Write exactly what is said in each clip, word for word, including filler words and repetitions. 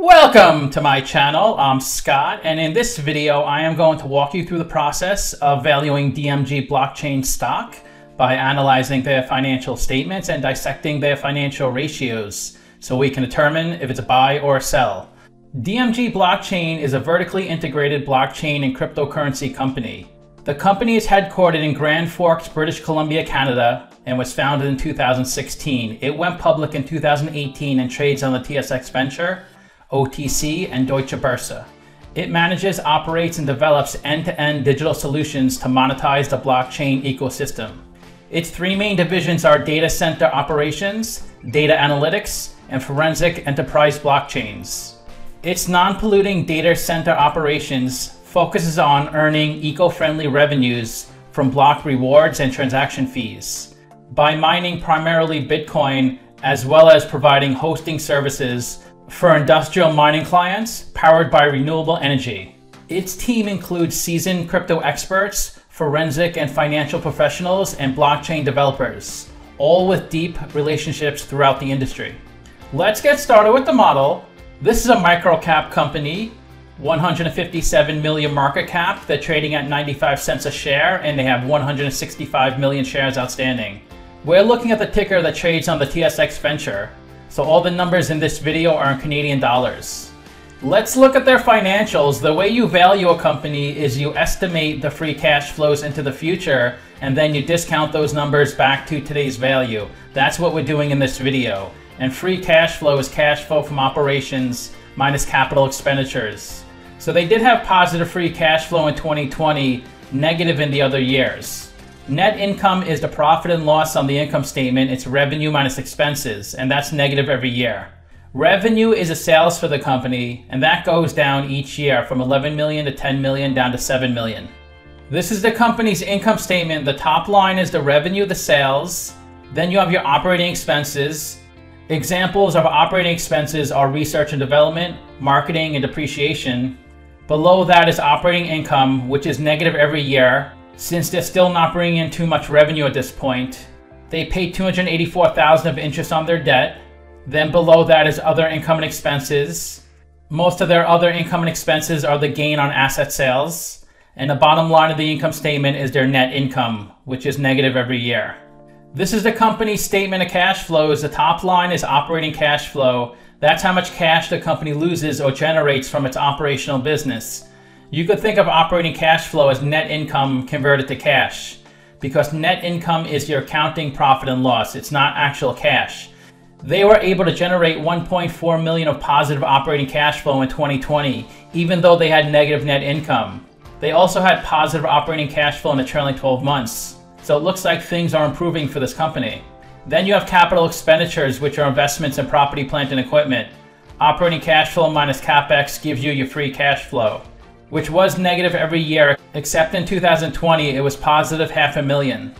Welcome to my channel. I'm Scott, and in this video I am going to walk you through the process of valuing D M G Blockchain stock by analyzing their financial statements and dissecting their financial ratios so we can determine if it's a buy or a sell. D M G Blockchain is a vertically integrated blockchain and cryptocurrency company. The company is headquartered in Grand Forks, British Columbia, Canada, and was founded in two thousand sixteen. It went public in two thousand eighteen and trades on the T S X venture, O T C, and Deutsche Börse. It manages, operates, and develops end-to-end digital solutions to monetize the blockchain ecosystem. Its three main divisions are data center operations, data analytics, and forensic enterprise blockchains. Its non-polluting data center operations focuses on earning eco-friendly revenues from block rewards and transaction fees by mining primarily Bitcoin, as well as providing hosting services for industrial mining clients powered by renewable energy. Its team includes seasoned crypto experts, forensic and financial professionals, and blockchain developers, all with deep relationships throughout the industry. Let's get started with the model. This is a microcap company, one hundred fifty-seven million market cap. They're trading at ninety-five cents a share, and they have one hundred sixty-five million shares outstanding. We're looking at the ticker that trades on the T S X venture, so all the numbers in this video are in Canadian dollars. Let's look at their financials. The way you value a company is you estimate the free cash flows into the future, and then you discount those numbers back to today's value. That's what we're doing in this video. And free cash flow is cash flow from operations minus capital expenditures. So they did have positive free cash flow in twenty twenty, negative in the other years. Net income is the profit and loss on the income statement. It's revenue minus expenses, and that's negative every year. Revenue is the sales for the company, and that goes down each year from eleven million to ten million down to seven million. This is the company's income statement. The top line is the revenue, the sales. Then you have your operating expenses. Examples of operating expenses are research and development, marketing, and depreciation. Below that is operating income, which is negative every year. Since they're still not bringing in too much revenue at this point, they pay two hundred eighty-four thousand dollars of interest on their debt. Then below that is other income and expenses. Most of their other income and expenses are the gain on asset sales. And the bottom line of the income statement is their net income, which is negative every year. This is the company's statement of cash flows. The top line is operating cash flow. That's how much cash the company loses or generates from its operational business. You could think of operating cash flow as net income converted to cash, because net income is your accounting profit and loss. It's not actual cash. They were able to generate one point four million dollars of positive operating cash flow in twenty twenty, even though they had negative net income. They also had positive operating cash flow in the trailing twelve months. So it looks like things are improving for this company. Then you have capital expenditures, which are investments in property, plant, and equipment. Operating cash flow minus CapEx gives you your free cash flow, which was negative every year, except in two thousand twenty, it was positive half a million.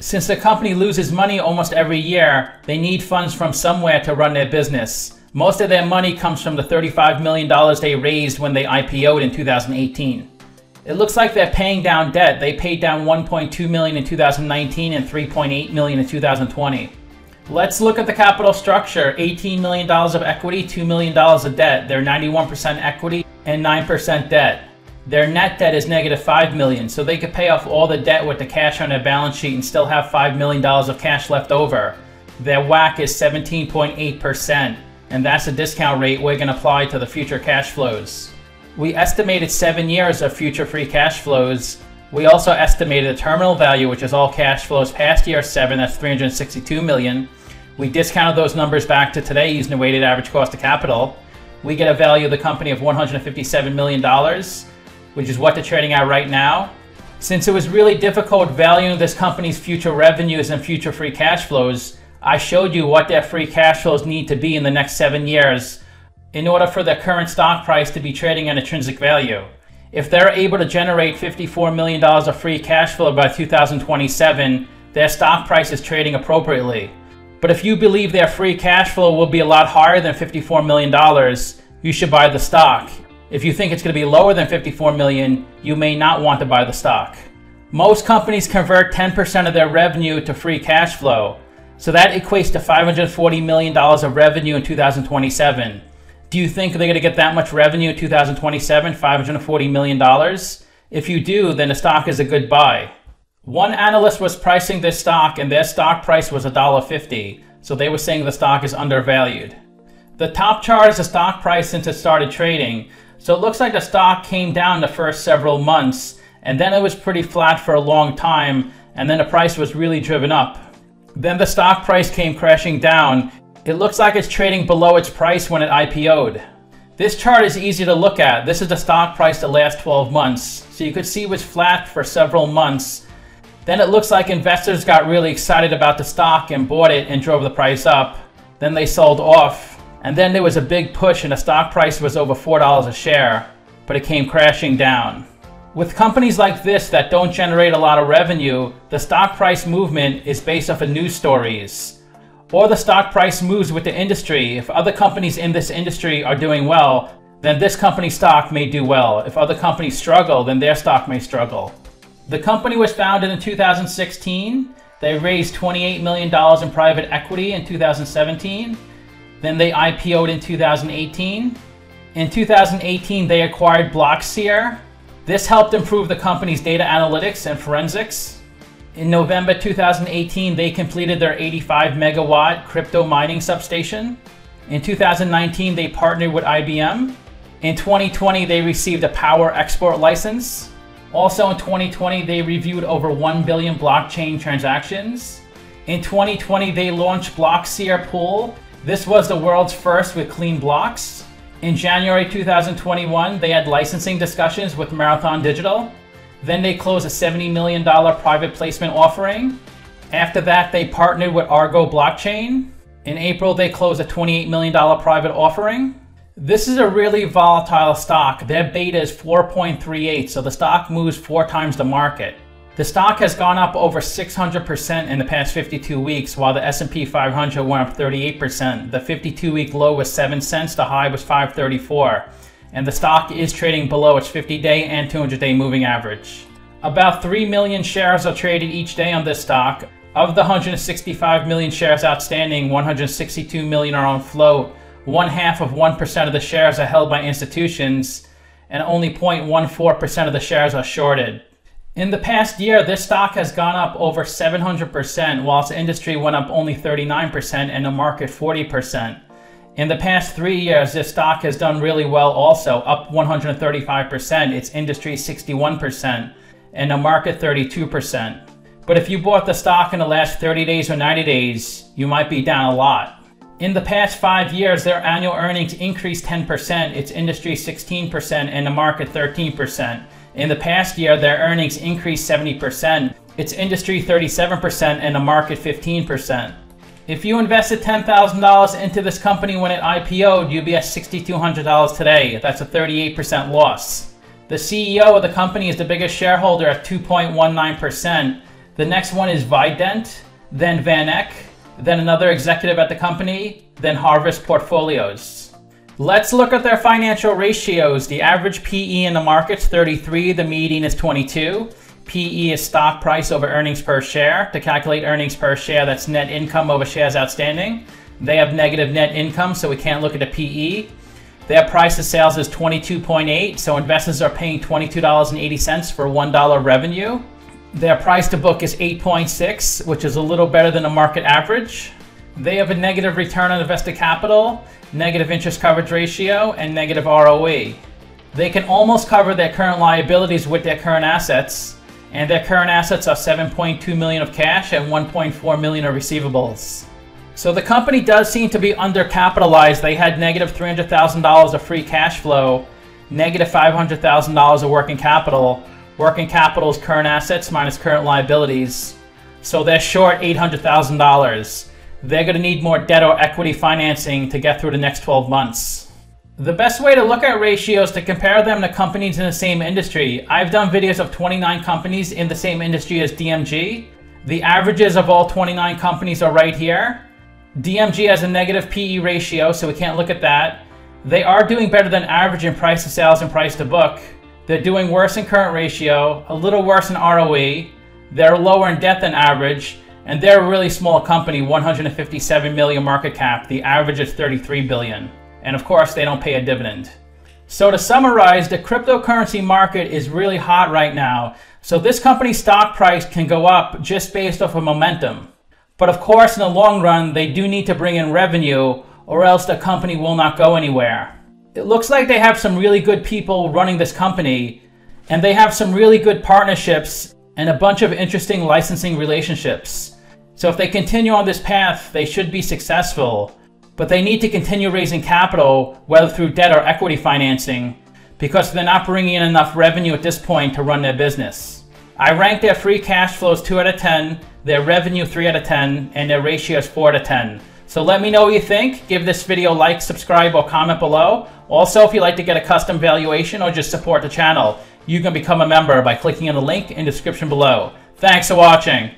Since the company loses money almost every year, they need funds from somewhere to run their business. Most of their money comes from the thirty-five million dollars they raised when they I P O'd in two thousand eighteen. It looks like they're paying down debt. They paid down one point two million dollars in two thousand nineteen and three point eight million dollars in two thousand twenty. Let's look at the capital structure. eighteen million dollars of equity, two million dollars of debt. They're ninety-one percent equity and nine percent debt. Their net debt is negative five million dollars, so they could pay off all the debt with the cash on their balance sheet and still have five million dollars of cash left over. Their WACC is seventeen point eight percent, and that's a discount rate we're going to apply to the future cash flows. We estimated seven years of future free cash flows. We also estimated the terminal value, which is all cash flows past year seven, that's three hundred sixty-two million dollars. We discounted those numbers back to today using the weighted average cost of capital. We get a value of the company of one hundred fifty-seven million dollars. Which is what they're trading at right now. Since it was really difficult valuing this company's future revenues and future free cash flows, I showed you what their free cash flows need to be in the next seven years in order for their current stock price to be trading at intrinsic value. If they're able to generate fifty-four million dollars of free cash flow by two thousand twenty-seven, their stock price is trading appropriately. But if you believe their free cash flow will be a lot higher than fifty-four million dollars, you should buy the stock. If you think it's going to be lower than fifty-four million dollars, you may not want to buy the stock. Most companies convert ten percent of their revenue to free cash flow, so that equates to five hundred forty million dollars of revenue in two thousand twenty-seven. Do you think they're going to get that much revenue in two thousand twenty-seven, five hundred forty million dollars? If you do, then the stock is a good buy. One analyst was pricing this stock and their stock price was a dollar fifty, so they were saying the stock is undervalued. The top chart is the stock price since it started trading, so it looks like the stock came down the first several months, and then it was pretty flat for a long time, and then the price was really driven up. Then the stock price came crashing down. It looks like it's trading below its price when it I P O'd. This chart is easy to look at. This is the stock price the last twelve months, so you could see it was flat for several months. Then it looks like investors got really excited about the stock and bought it and drove the price up. Then they sold off, and then there was a big push and the stock price was over four dollars a share, but it came crashing down. With companies like this that don't generate a lot of revenue, the stock price movement is based off of news stories. Or the stock price moves with the industry. If other companies in this industry are doing well, then this company's stock may do well. If other companies struggle, then their stock may struggle. The company was founded in two thousand sixteen. They raised twenty-eight million dollars in private equity in two thousand seventeen. Then they I P O'd in two thousand eighteen. In two thousand eighteen, they acquired Blockseer. This helped improve the company's data analytics and forensics. In November two thousand eighteen, they completed their eighty-five megawatt crypto mining substation. In two thousand nineteen, they partnered with I B M. In twenty twenty, they received a power export license. Also in twenty twenty, they reviewed over one billion blockchain transactions. In twenty twenty, they launched Blockseer Pool. This was the world's first with clean blocks. In January two thousand twenty-one, they had licensing discussions with Marathon Digital. Then they closed a seventy million dollars private placement offering. After that, they partnered with Argo Blockchain. In April, they closed a twenty-eight million dollars private offering. This is a really volatile stock. Their beta is four point three eight, so the stock moves four times the market. The stock has gone up over six hundred percent in the past fifty-two weeks, while the S and P five hundred went up thirty-eight percent. The fifty-two week low was seven cents, the high was five thirty-four, and the stock is trading below its fifty day and two hundred day moving average. About three million shares are traded each day on this stock. Of the one hundred sixty-five million shares outstanding, one hundred sixty-two million are on float. One half of one percent of the shares are held by institutions, and only zero point one four percent of the shares are shorted. In the past year, this stock has gone up over seven hundred percent, whilst the industry went up only thirty-nine percent and the market forty percent. In the past three years, this stock has done really well also, up one hundred thirty-five percent, its industry sixty-one percent, and the market thirty-two percent. But if you bought the stock in the last thirty days or ninety days, you might be down a lot. In the past five years, their annual earnings increased ten percent, its industry sixteen percent, and the market thirteen percent. In the past year, their earnings increased seventy percent, its industry thirty-seven percent, and the market fifteen percent. If you invested ten thousand dollars into this company when it I P O'd, you'd be at six thousand two hundred dollars today. That's a thirty-eight percent loss. The C E O of the company is the biggest shareholder at two point one nine percent. The next one is Vident, then VanEck, then another executive at the company, then Harvest Portfolios. Let's look at their financial ratios. The average P E in the market's thirty-three, the median is twenty-two. P E is stock price over earnings per share. To calculate earnings per share, that's net income over shares outstanding. They have negative net income, so we can't look at the P E. Their price to sales is twenty-two point eight, so investors are paying twenty-two dollars and eighty cents for one dollar revenue. Their price to book is eight point six, which is a little better than the market average. They have a negative return on invested capital, negative interest coverage ratio, and negative R O E. They can almost cover their current liabilities with their current assets, and their current assets are seven point two million of cash and one point four million of receivables. So the company does seem to be undercapitalized. They had negative three hundred thousand dollars of free cash flow, negative five hundred thousand dollars of working capital. Working capital is current assets minus current liabilities. So they're short eight hundred thousand dollars. They're going to need more debt or equity financing to get through the next twelve months. The best way to look at ratios to compare them to companies in the same industry. I've done videos of twenty-nine companies in the same industry as D M G. The averages of all twenty-nine companies are right here. D M G has a negative P E ratio, so we can't look at that. They are doing better than average in price to sales and price to book. They're doing worse in current ratio, a little worse in R O E. They're lower in debt than average. And they're a really small company, one hundred fifty-seven million market cap. The average is thirty-three billion. And of course, they don't pay a dividend. So to summarize, the cryptocurrency market is really hot right now. So this company's stock price can go up just based off of momentum. But of course, in the long run, they do need to bring in revenue or else the company will not go anywhere. It looks like they have some really good people running this company, and they have some really good partnerships and a bunch of interesting licensing relationships. So if they continue on this path, they should be successful. But they need to continue raising capital, whether through debt or equity financing, because they're not bringing in enough revenue at this point to run their business. I rank their free cash flows two out of ten, their revenue three out of ten, and their ratios four out of ten. So let me know what you think. Give this video a like, subscribe, or comment below. Also, if you'd like to get a custom valuation or just support the channel, you can become a member by clicking on the link in the description below. Thanks for watching.